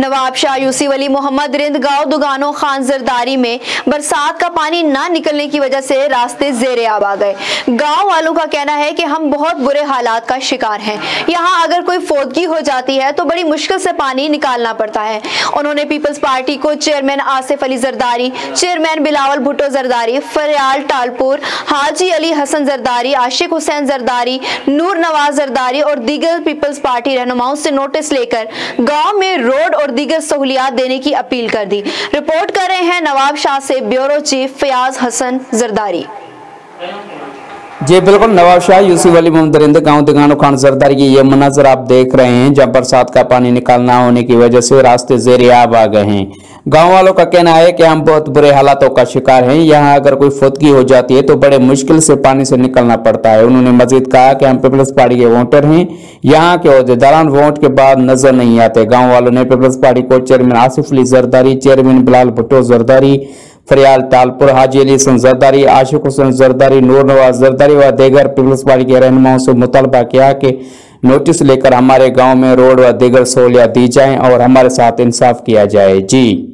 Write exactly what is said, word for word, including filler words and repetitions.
नवाब Shah UC Wali Mohammad Rind गांव दुगानो खान जरदारी में बरसात का पानी ना निकलने की वजह से रास्ते जेरे आब आ गए। गांव वालों का कहना है कि हम बहुत बुरे हालात का शिकार हैं, यहाँ अगर कोई फोदगी हो जाती है तो बड़ी मुश्किल से पानी निकालना पड़ता है। उन्होंने पीपल्स पार्टी को चेयरमैन आसिफ अली जरदारी, चेयरमैन बिलावल भुट्टो जरदारी, फरियाल टालपुर, हाजी अली हसन जरदारी, आशिक हुसैन जरदारी, नूर नवाज जरदारी और दीगर पीपल्स पार्टी रहनुमाओं से नोटिस लेकर गांव में रोड और दीगर सहूलियात देने की अपील कर दी। रिपोर्ट कर रहे हैं नवाब शाह से ब्यूरो चीफ फियाज हसन जरदारी। जी बिल्कुल, नवाब शाह यूसी वली मोहम्मद गांव दुगानो खान जरदारी की ये मनाजर आप देख रहे हैं, जहां बरसात का पानी निकालना होने की वजह से रास्ते जेरियाब आ गए हैं। गांव वालों का कहना है कि हम बहुत बुरे हालातों का शिकार हैं, यहां अगर कोई फुदगी हो जाती है तो बड़े मुश्किल से पानी से निकलना पड़ता है। उन्होंने मजीद कहा कि हम पीपल्स पार्टी के वोटर हैं, यहाँ के अहदेदारान वोट के बाद नजर नहीं आते। गाँव वालों ने पीपल्स पार्टी को चेयरमैन आसिफ अली जरदारी, चेयरमैन बिलाल भुट्टो जरदारी, फरियाल तालपुर, हाजी अली हसन जरदारी, आशिक हुसैन जरदारी, नूर नवाज जरदारी व देगर पीपल्स पार्टी के रहनुमाओं से मुतालबा किया कि नोटिस लेकर हमारे गांव में रोड व दीगर सहूलियात दी जाएं और हमारे साथ इंसाफ किया जाए। जी।